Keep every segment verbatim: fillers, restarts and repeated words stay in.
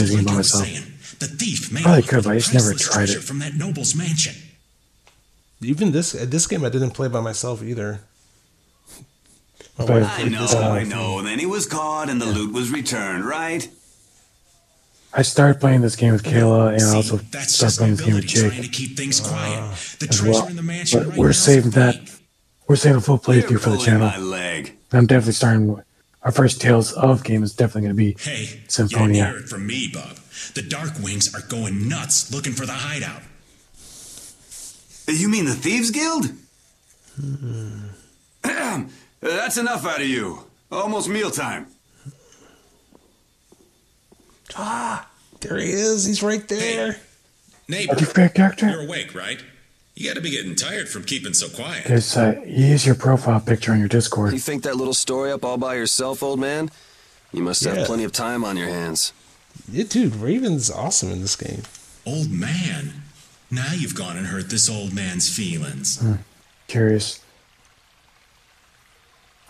lazy by myself. The thief may probably could, but I just never tried it. From that noble's mansion. Even this this game I didn't play by myself either. My but, I know, uh, I know. Then he was caught and the loot was returned, right? I started playing this game with Kayla, and See, I also started playing this game with Jake. To keep things quiet. Uh, the as well. In the mansion but right we're saving that. We're saving a full playthrough for the channel. I'm definitely starting. Our first Tales of game is definitely going to be hey, Symphonia. You hear it from me, Bub. The Dark Wings are going nuts looking for the hideout. You mean the Thieves Guild? Hmm. That's enough out of you. Almost mealtime. Ah, there he is. He's right there. Hey, neighbor, you fair character? You're awake, right? You gotta be getting tired from keeping so quiet. There's, uh, use your profile picture on your Discord. You think that little story up all by yourself, old man? You must yeah. have plenty of time on your hands. Yeah, dude, Raven's awesome in this game. Old man? Now you've gone and hurt this old man's feelings. Hmm. Curious.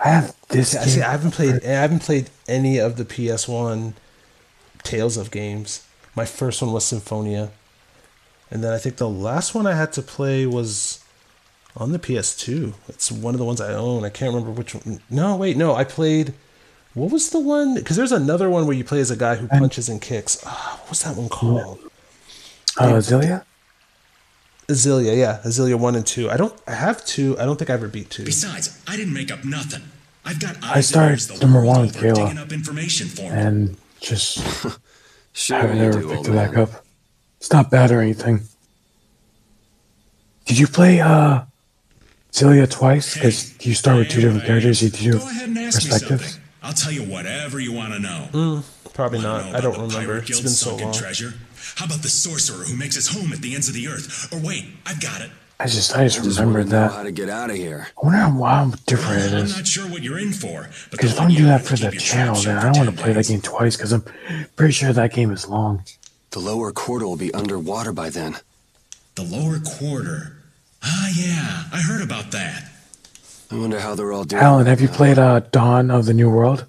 I have this. I see. I haven't played. I haven't played any of the P S one Tales of games. My first one was Symphonia, and then I think the last one I had to play was on the P S two. It's one of the ones I own. I can't remember which one. No, wait, no. I played. What was the one? Because there's another one where you play as a guy who punches and kicks. Ah, oh, what was that one called? Oh, uh, Xillia. Xillia, yeah, Xillia one and two. I don't. I have two. I don't think I ever beat two. Besides, I didn't make up nothing. I've got. I started number one with Kayla, up information for and just sure I've never do, picked it back up. It's not bad or anything. Did you play uh, Xillia twice? Because hey, you start hey, with two different hey, characters. You do perspectives. I'll tell you whatever you want to know. Mm, probably not. Know I don't remember. It's been so long. Treasure? How about the sorcerer who makes his home at the ends of the earth? Or wait, I've got it. I just, I just, I just remembered that. How to get out of here? I wonder how, how different it is. I'm not sure what you're in for. Because if I'm doing that for the channel, then I don't want to play that game twice. Because I'm pretty sure that game is long. The lower quarter will be underwater by then. The lower quarter. Ah, yeah, I heard about that. I wonder how they're all doing. Alan, have you played uh, Dawn of the New World,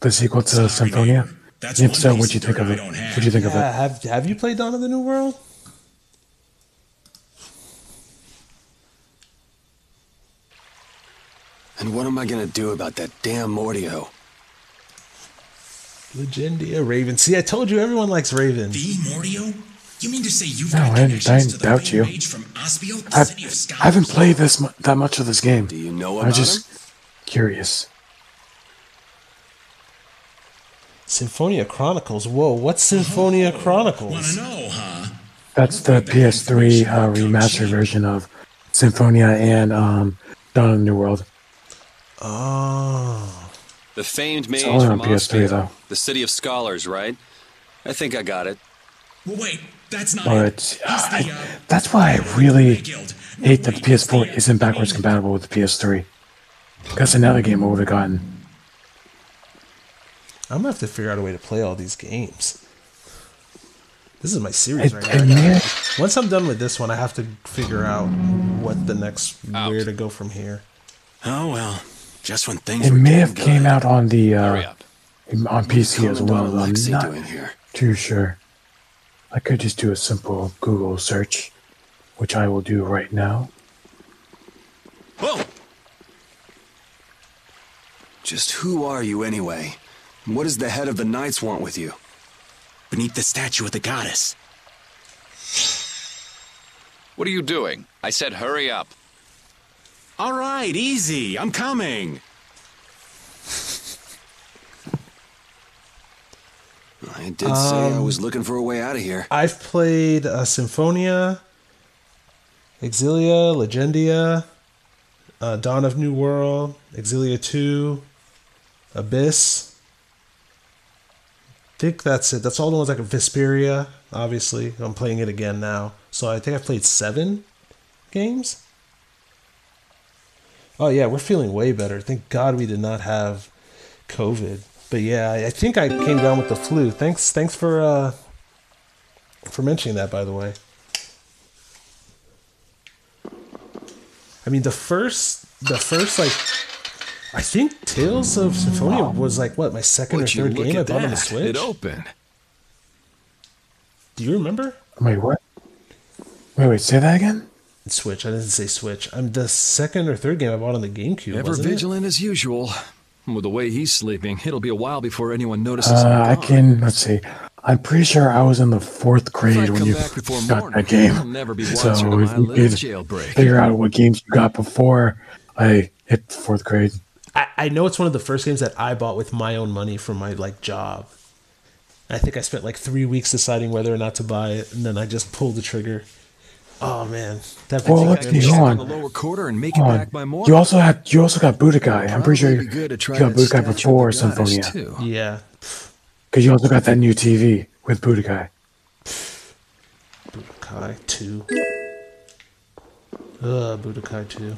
the sequel to Symphonia? That's if so, what'd you think of it? What'd you think yeah, of it? Have Have you played Dawn of the New World? And what am I gonna do about that damn Mordio? Legendia, Raven. See, I told you everyone likes Raven. The Mordio? You mean to say you've no, got I didn't, I didn't doubt you. Ospio, I've, I haven't played this mu that much of this game. Do you know about I'm just him? Curious. Symphonia Chronicles. Whoa, what's Symphonia oh, Chronicles? Wanna know, huh? That's the P S three uh, remastered version of Symphonia and um, Dawn of the New World. Oh. The famed mage from P S three, though. The City of Scholars, right? I think I got it. Well, wait, that's not. But, uh, I, that's why I really hate that the P S four isn't backwards compatible with the P S three. That's another game I would have gotten. I'm gonna have to figure out a way to play all these games. This is my series I, right I now. Mean, once I'm done with this one, I have to figure out what the next out. where to go from here. Oh well, just when things. It were may have good. came out on the uh, on P C as well. I'm Lexi not doing here. too sure. I could just do a simple Google search, which I will do right now. Whoa! Just who are you anyway? What does the head of the knights want with you? Beneath the statue of the goddess. What are you doing? I said hurry up. All right, easy. I'm coming. I did um, say I was looking for a way out of here. I've played uh, Symphonia, Xillia, Legendia, uh, Dawn of New World, Xillia two, Abyss. I think that's it. That's all the ones I can. Vesperia, obviously. I'm playing it again now. So I think I've played seven games. Oh, yeah, we're feeling way better. Thank God we did not have COVID. But yeah, I think I came down with the flu. Thanks thanks for, uh, for mentioning that, by the way. I mean, the first, the first, like... I think Tales of Symphonia was like what my second Would or third game I bought on the Switch. It opened. Do you remember? Wait, what? Wait, wait, say that again? Switch. I didn't say Switch. I'm the second or third game I bought on the GameCube. Ever vigilant as usual. With the way he's sleeping, it'll be a while before anyone notices. Uh, I can. Let's see. I'm pretty sure I was in the fourth grade when you got morning, that game. I'll never be so if you could jailbreak. Figure out what games you got before I hit fourth grade. I, I know it's one of the first games that I bought with my own money from my like job. I think I spent like three weeks deciding whether or not to buy it, and then I just pulled the trigger. Oh man! That well, let's be on. The lower quarter and make it back by morning. You also had you also got Budokai. I'm pretty sure you, you got Budokai before Symphonia. Too. Yeah, because you also got that new T V with Budokai. Budokai two. Ugh, Budokai two.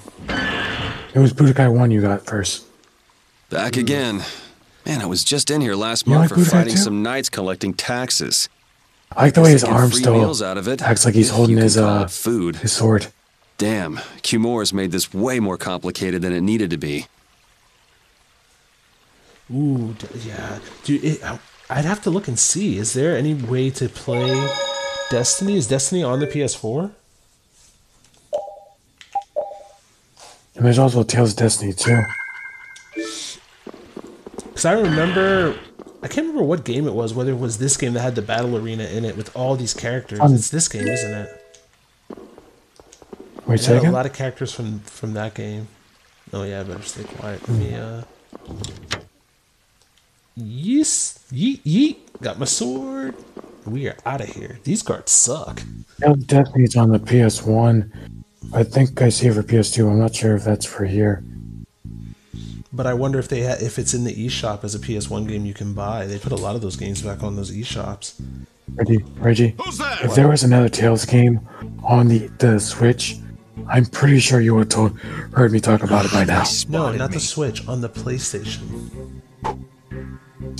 It was Budokai one you got first. Back Ooh. again, man! I was just in here last you month like for Budokai fighting two? some knights collecting taxes. I like the way his arm still out of it. acts like he's holding his uh food. his sword. Damn, Qumor's made this way more complicated than it needed to be. Ooh, yeah. Dude, it, I'd have to look and see. Is there any way to play Destiny? Is Destiny on the P S four? And there's also Tales of Destiny too. Because I remember... I can't remember what game it was, whether it was this game that had the battle arena in it with all these characters. Um, it's this game, isn't it? Wait a second. A lot of characters from, from that game. Oh yeah, I better stay quiet. Mm. Let me, uh... Yes! Yeet, yeet! Got my sword! We are out of here. These cards suck. Definitely it's on the P S one. I think I see it for P S two. I'm not sure if that's for here. But I wonder if they ha if it's in the eShop as a P S one game you can buy. They put a lot of those games back on those eShops. Reggie, Reggie, Who's that? if there was another Tales game on the, the Switch, I'm pretty sure you would have heard me talk about it by now. No, not the Switch, on the PlayStation.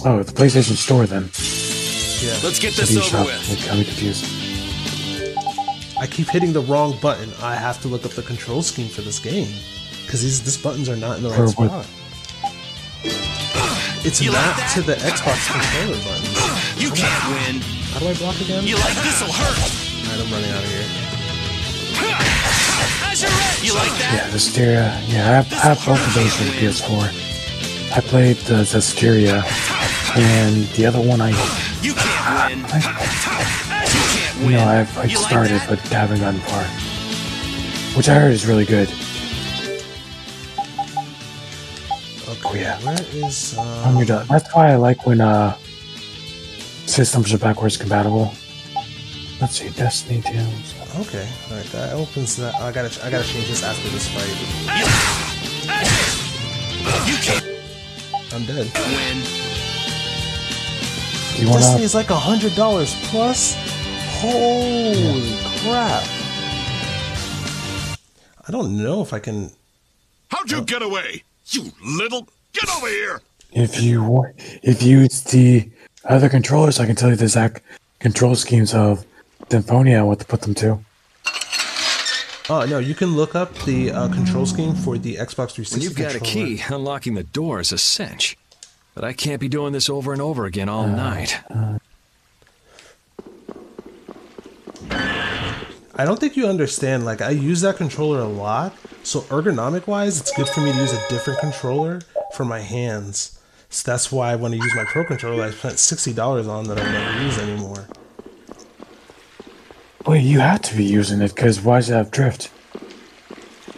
Oh, the PlayStation Store then. Yeah. Let's get this over with. I'm confused. I keep hitting the wrong button. I have to look up the control scheme for this game. Because these these buttons are not in the right spot. It's you mapped like to the Xbox controller button. You Come can't on. win. How do I block again? You like this'll hurt. Alright, I'm running out of here. You like that? Yeah, the Xillia. Yeah, I have, I have both of those for the P S four. I played the Vesperia, and the other one I. You can't win. I, I, you, you know, I've I started like but haven't gotten far. Which I heard is really good. Oh yeah, where is, um... that's why I like when uh, systems are backwards compatible. Let's see, Destiny two. Okay, all right, that opens that. I gotta, I gotta change this after this fight. You can't. I'm dead. You wanna... Destiny is like a hundred dollars plus. Holy yeah. crap! I don't know if I can. How'd you oh. get away? You little, get over here! If you want, if you use the other controllers, I can tell you the exact control schemes of Symphonia and what to put them to. Oh no, you can look up the uh, control scheme for the Xbox three sixty. When you've got controller. a key, unlocking the door is a cinch. But I can't be doing this over and over again all uh, night. Uh, I don't think you understand. Like, I use that controller a lot. So ergonomic-wise, it's good for me to use a different controller for my hands. So that's why when I use my Pro Controller, I spent sixty dollars on that I never use anymore. Wait, you have to be using it, because why does it have drift?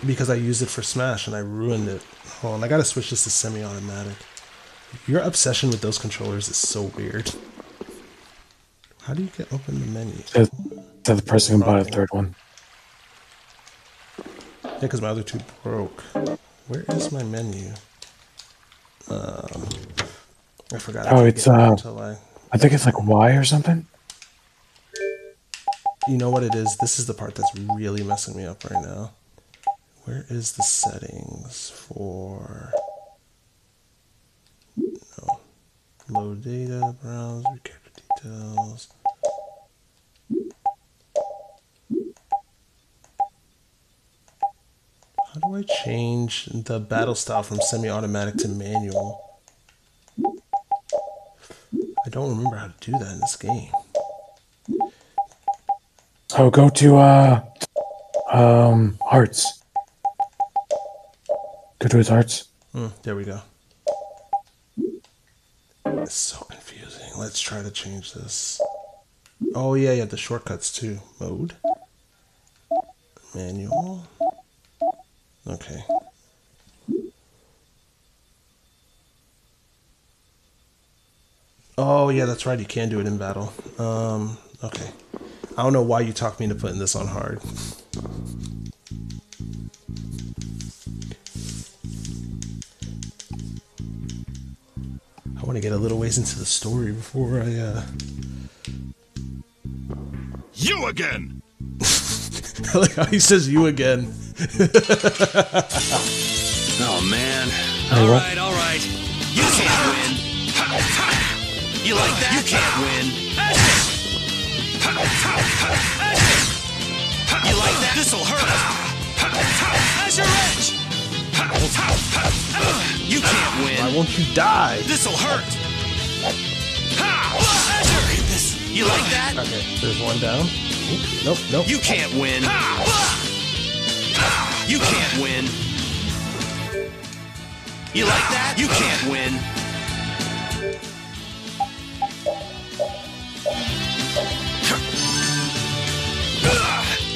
Because I used it for Smash, and I ruined it. Hold on, I gotta switch this to semi-automatic. Your obsession with those controllers is so weird. How do you get open the menu? That's the pressing about a third one. Yeah, because my other two broke. Where is my menu? Um, I forgot. I oh, it's uh, I... I think it's like Y or something. You know what it is? This is the part that's really messing me up right now. Where is the settings for? No, load data, browse, character details. How do I change the battle style from semi-automatic to manual? I don't remember how to do that in this game. So go to uh, um, Arts. Go to his Arts. Mm, there we go. It's so confusing. Let's try to change this. Oh, yeah, yeah, the shortcuts too. Mode. Manual. Okay. Oh, yeah, that's right. You can do it in battle. Um, okay. I don't know why you talked me into putting this on hard. I want to get a little ways into the story before I, uh... You again! I like how he says you again. Oh, man. All right, all right. You can't win. You like that? You can't win. You like that? This'll hurt. That's your edge. You can't win. Why won't you die? This'll hurt. You like that? Okay, there's one down. Nope, nope. You can't win. You can't win. You like that? You can't win.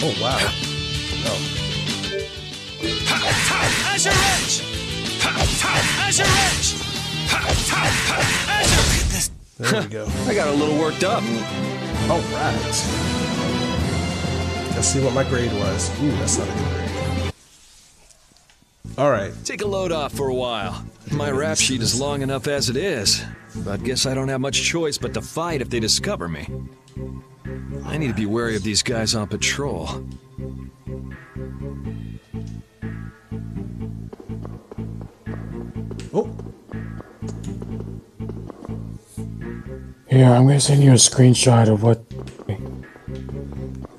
Oh, wow. No. As your edge! As your edge! As your... There we go. I got a little worked up. All right. Let's see what my grade was. Ooh, that's not a good grade. All right. Take a load off for a while. My rap sheet is long enough as it is. But guess I don't have much choice but to fight if they discover me. I need to be wary of these guys on patrol. Oh! Yeah, I'm gonna send you a screenshot of what...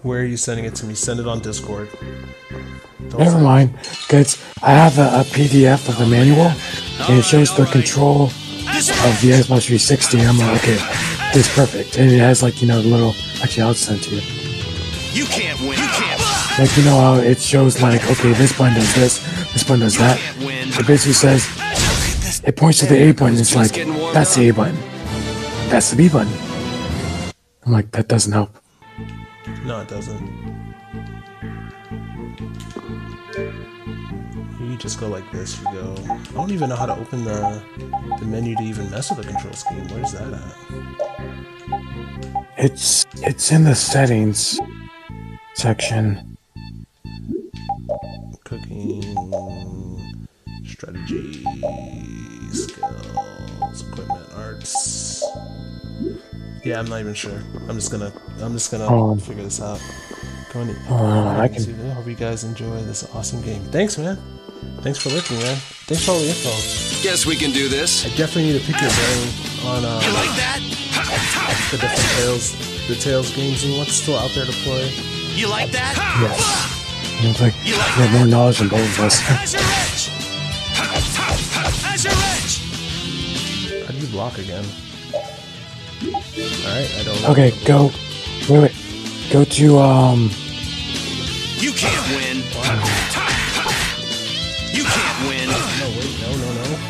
Where are you sending it to me? Send it on Discord. Don't Never mind. It's, I have a, a P D F of the manual, and it shows the control of the Xbox three sixty. I'm like, okay. It's perfect, and it has like, you know, the little... Actually, I'll send to you. You can't win. You can't. Like, you know how it shows like, okay, this button does this, this button does that. It basically says, it points to the A button. It's like, that's the A button. That's the B button. I'm like, that doesn't help. No, it doesn't. You just go like this. You go. I don't even know how to open the the menu to even mess with the control scheme. Where's that at? It's it's in the settings section. Cooking, strategy, skills, equipment, arts. Yeah, I'm not even sure. I'm just gonna I'm just gonna um, figure this out. Going to, uh, I can. I hope you guys enjoy this awesome game. Thanks, man. Thanks for looking, man. Thanks for all the info. Guess we can do this. I definitely need to pick your brain on uh, you like that? The different Tales, the Tales games, and what's still out there to play. You like that? Yeah. It's like, you like we have more knowledge than both of us. How do you block again? Alright, I don't know. Okay, go. Wait, wait. Go to, um... You can't win. Wow. You can't win. No, wait, no, no, no. Can't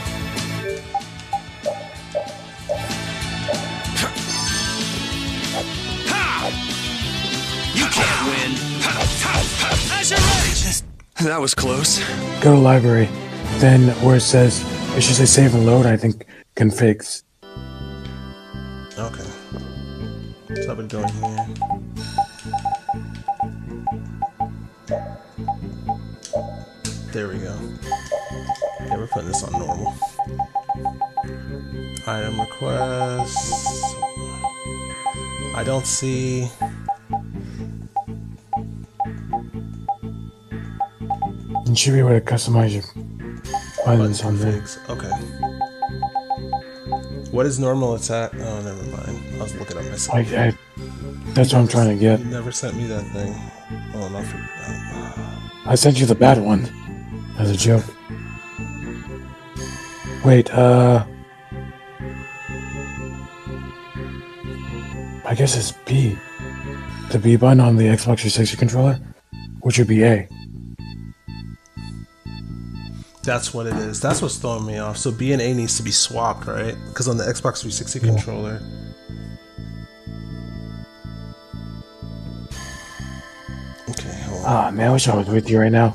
win. That was close. Go to library. Then where it says, it should say save and load, I think, configs. Okay. So I've been going here. There we go. Yeah, we're putting this on normal. Item requests. I don't see... You should be able to customize your buttons on things. Okay. What is normal attack? Oh, never mind. I'll look it up myself. I, I, that's you what I'm trying to get. You never sent me that thing. Oh, not for that. I sent you the bad one. As a joke. Wait, uh... I guess it's B. the B button on the Xbox three sixty controller, which would be A. That's what it is. That's what's throwing me off. So B and A needs to be swapped, right? Because on the Xbox three sixty yeah. controller. Okay, hold on. Ah, man, I wish I was with you right now.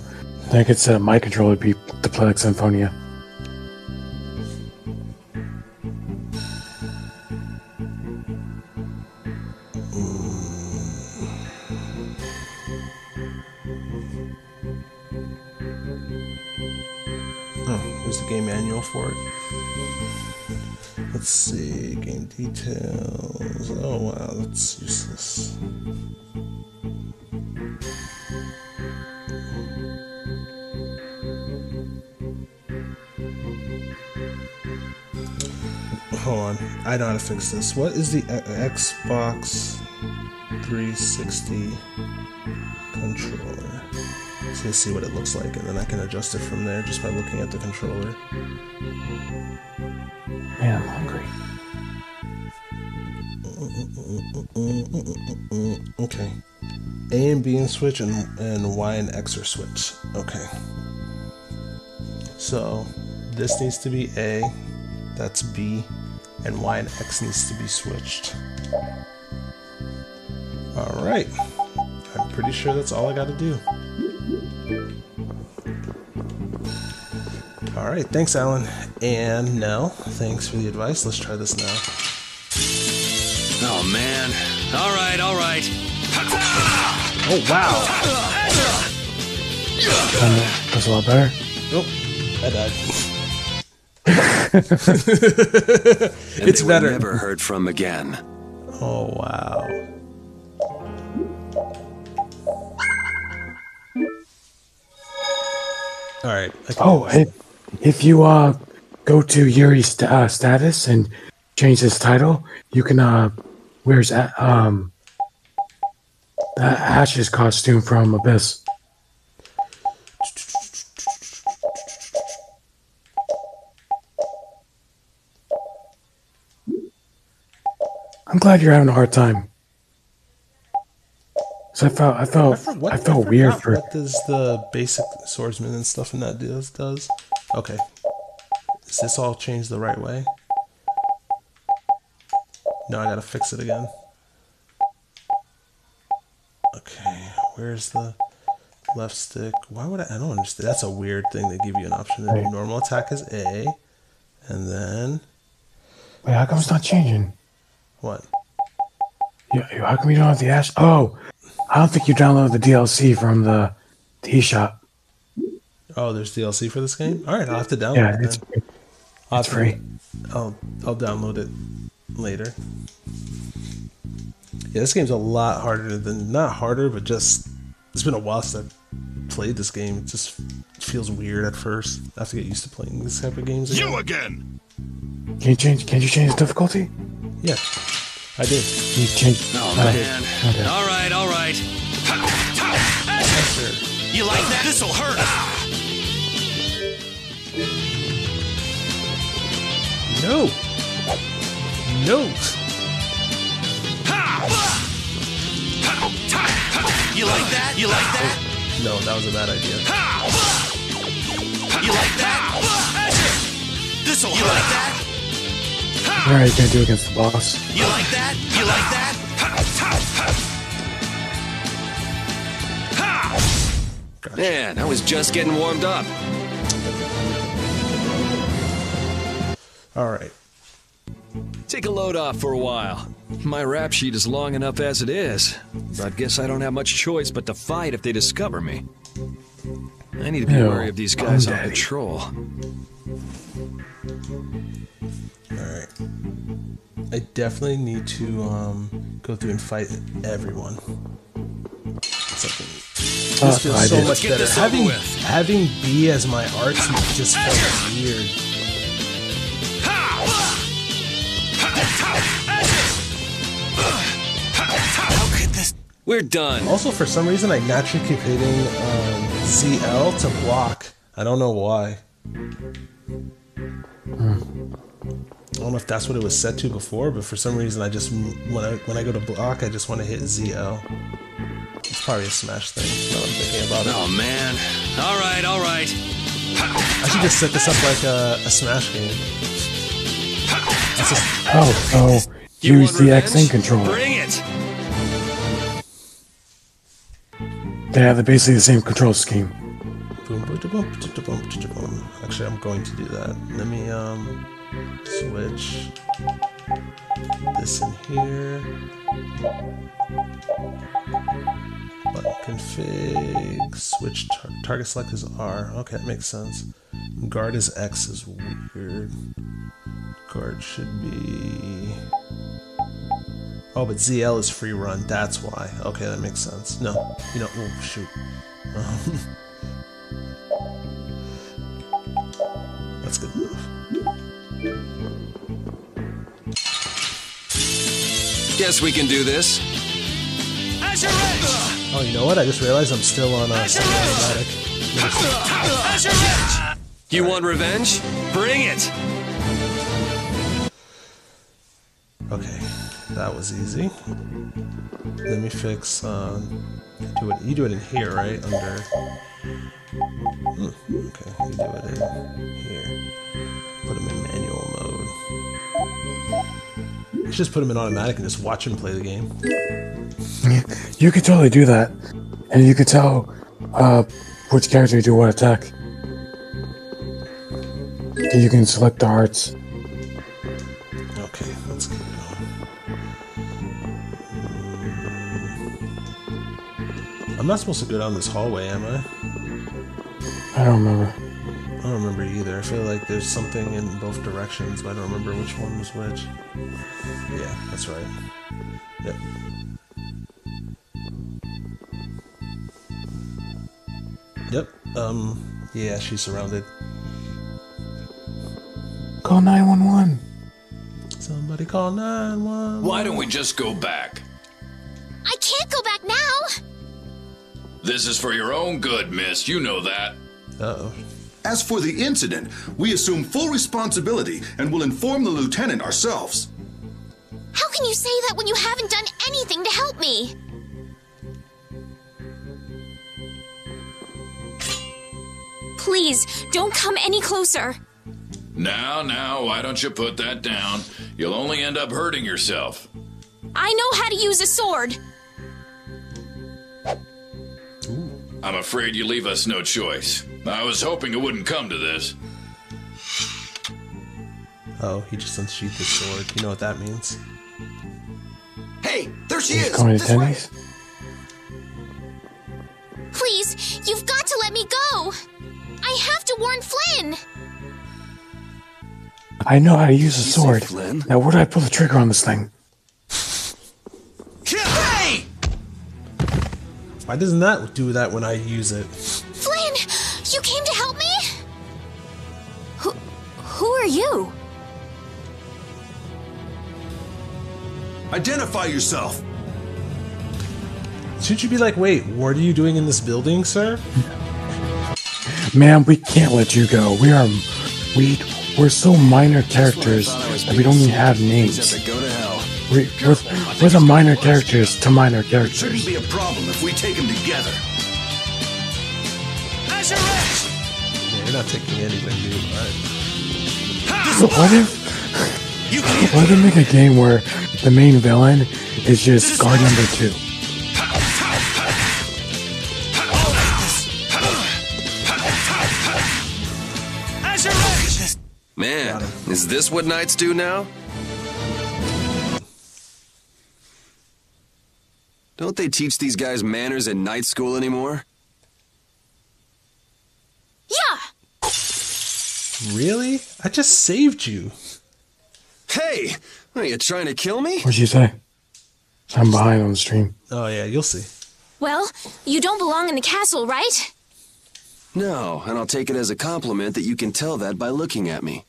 Then I could set up my controller to be to play like Symphonia. For it. Let's see, game details. Oh wow, that's useless. Hold on, I know how to fix this. What is the Xbox three sixty controller? So you see what it looks like, and then I can adjust it from there just by looking at the controller. Man, I'm hungry. Okay. A and B and switch, and, and Y and X are switched. Okay. So, this needs to be A, that's B, and Y and X needs to be switched. Alright. I'm pretty sure that's all I gotta do. All right, thanks, Alan. And Nell, thanks for the advice. Let's try this now. Oh, man. All right, all right. Oh, wow. Um, that's a lot better. Nope, oh, I died. It's better. Never heard from again. Oh, wow. All right. Oh, hey. If you uh, go to Yuri's st uh, status and change his title, you can uh, wear his a um, uh, Ash's costume from Abyss. I'm glad you're having a hard time. So I felt I felt I, for, what, I felt I weird for. What does the basic swordsman and stuff in that deal does? Okay. Is this all changed the right way? No, I gotta fix it again. Okay, where's the left stick? Why would I? I don't understand. That's a weird thing. They give you an option to do normal attack is A, and then. Wait, how come it's not changing? What? Yeah, how come you don't have the ash? Oh, I don't think you downloaded the D L C from the, the eShop. Oh, there's D L C for this game? All right, I'll have to download yeah, it. Yeah, it's free. I'll it's free. I'll, I'll download it later. Yeah, this game's a lot harder than... Not harder, but just... It's been a while since I've played this game. It just feels weird at first. I have to get used to playing these type of games again. You again! Can you change, can you change the difficulty? Yeah, I did. Can you change... Oh, uh, man. Okay. All right, all right. You like that? This'll hurt. No! No! You like that? You like that? No, that was a bad idea. You like that? This'll you like that? Alright, you can't do it against the boss. You like that? You like that? Man, I was just getting warmed up. All right. Take a load off for a while. My rap sheet is long enough as it is, but I guess I don't have much choice but to fight if they discover me. I need to be no, wary of these guys on patrol. All right. I definitely need to um, go through and fight everyone. This uh, feels I so did. much better. Having, having B as my art just felt weird. How could this? We're done. Also, for some reason, I naturally keep hitting um, Z L to block. I don't know why. Hmm. I don't know if that's what it was set to before, but for some reason I just, when I, when I go to block, I just want to hit Z L. It's probably a Smash thing, now I'm thinking about it. Oh man, alright, alright. I should just set this up like a, a Smash game. That's just... Oh, oh, use the X N controller. Bring it! They have basically the same control scheme. Actually, I'm going to do that. Let me, um... switch this in here. Button config. Switch tar target select is R. Okay, that makes sense. Guard is X is weird. Guard should be. Oh, but Z L is free run. That's why. Okay, that makes sense. No, you know. Oh shoot. Um, that's good. Guess we can do this. Oh, you know what? I just realized I'm still on a uh, cinematic. You want revenge? Bring it! Okay, that was easy. Let me fix. Um, do it. You do it in here, right? Under. Hmm, okay, you do it in here. Put them in manual mode. You should just put them in automatic and just watch him play the game. You could totally do that. And you could tell uh, which character you do what attack. And you can select the hearts. Okay, let's go. I'm not supposed to go down this hallway, am I? I don't remember. I don't remember either. I feel like there's something in both directions, but I don't remember which one was which. Yeah, that's right. Yep. Yep. Um, yeah, she's surrounded. Call nine one one. Somebody call nine one one. Why don't we just go back? I can't go back now. This is for your own good, miss. You know that. Uh-oh. As for the incident, we assume full responsibility and will inform the lieutenant ourselves. How can you say that when you haven't done anything to help me? Please, don't come any closer. Now, now, why don't you put that down? You'll only end up hurting yourself. I know how to use a sword. Ooh. I'm afraid you leave us no choice. I was hoping it wouldn't come to this. Oh, he just unsheathed his sword. You know what that means. Hey, there she is! This way. Please, you've got to let me go! I have to warn Flynn! I know how to use a sword. Flynn? Now where do I pull the trigger on this thing? Hey! Why doesn't that do that when I use it? Flynn! You came to help me? Who, who are you? Identify yourself. Should you be like, wait, what are you doing in this building, sir? Ma'am, we can't let you go. We are, we, we're so minor characters that we don't even have names. We're, we're, we're the minor characters to minor characters. Shouldn't be a problem if we take them together. Yeah, you're not taking anything, dude. Right. What if? What if they make a game where the main villain is just guard number two? Man, is this what knights do now? Don't they teach these guys manners in night school anymore? Yeah. Really? I just saved you. Hey, are you trying to kill me? What'd you say? I'm behind on the stream. Oh yeah, you'll see. Well, you don't belong in the castle, right? No, and I'll take it as a compliment that you can tell that by looking at me.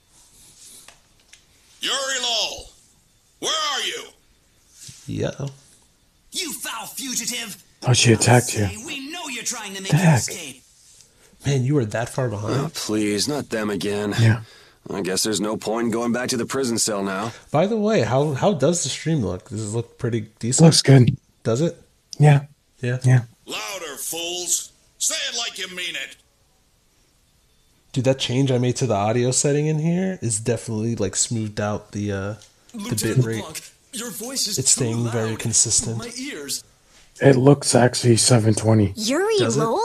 Yuri Lowell, where are you? Yeah. You foul fugitive! Oh, she attacked you. We know you're trying to make an escape. Man, you are that far behind. Oh, please, not them again. Yeah. I guess there's no point in going back to the prison cell now. By the way, how how does the stream look? Does it look pretty decent? Looks good. Does it? Yeah. Yeah. Yeah. Louder, fools. Say it like you mean it. Dude, that change I made to the audio setting in here is definitely like smoothed out the uh the bitrate. Your voice is it's staying loud. Very consistent. My ears. It looks actually seven twenty. Yuri Lowell?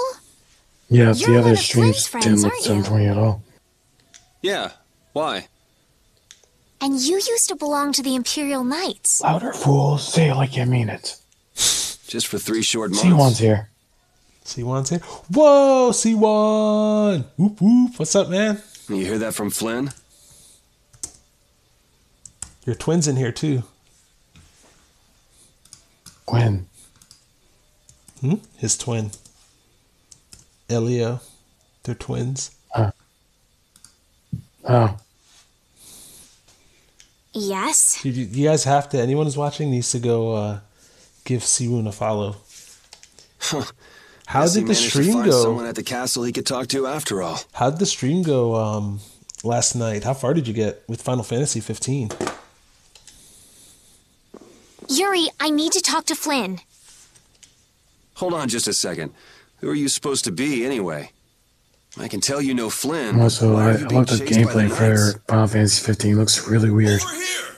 Yeah, You're the other streams didn't look seven twenty at all. Yeah, why? And you used to belong to the Imperial Knights. Louder, fools. Say it like you mean it. Just for three short months. C one's here. C one's here? Whoa, C one! Whoop, whoop. What's up, man? You hear that from Flynn? Your twin's in here, too. Gwen. Hmm? His twin. Elio. They're twins. Huh. Oh. Yes? You, you guys have to. Anyone who's watching needs to go uh, give Siwoon a follow. Huh. How did the stream go? Someone at the castle he could talk to after all. How did the stream go um, last night? How far did you get with Final Fantasy fifteen? Yuri, I need to talk to Flynn. Hold on just a second. Who are you supposed to be, anyway? I can tell you no Flynn. Also, I looked at gameplay for Final Fantasy fifteen. It looks really weird. Over here.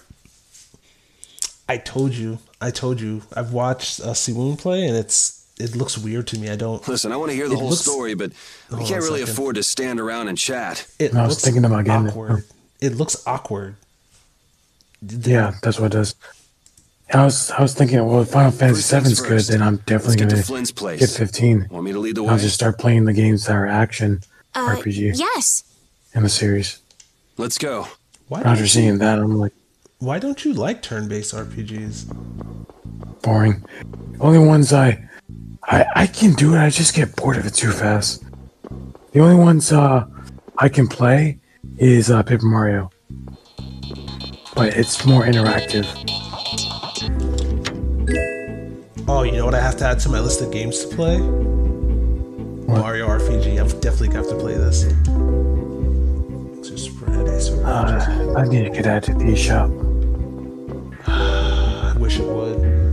I told you. I told you. I've watched uh, Siwoon play, and it's it looks weird to me. I don't... Listen, I want to hear the whole looks, story, but we can't really second. afford to stand around and chat. It no, I was thinking about getting awkward. It. It looks awkward. They're, yeah, that's what it does. I was I was thinking, well, if Final Fantasy seven's good, then I'm definitely going to get fifteen. Want me to lead the way? I'll just start playing the games that are action uh, R P G. Yes. In the series. Let's go. Why After seeing you, that, I'm like, why don't you like turn-based R P Gs? Boring. Only ones I, I I can do it. I just get bored of it too fast. The only ones uh I can play is uh, Paper Mario, but it's more interactive. Oh, you know what I have to add to my list of games to play? What? Mario R P G. I've definitely got to play this. Uh, I need to get out to the eShop. I wish it would.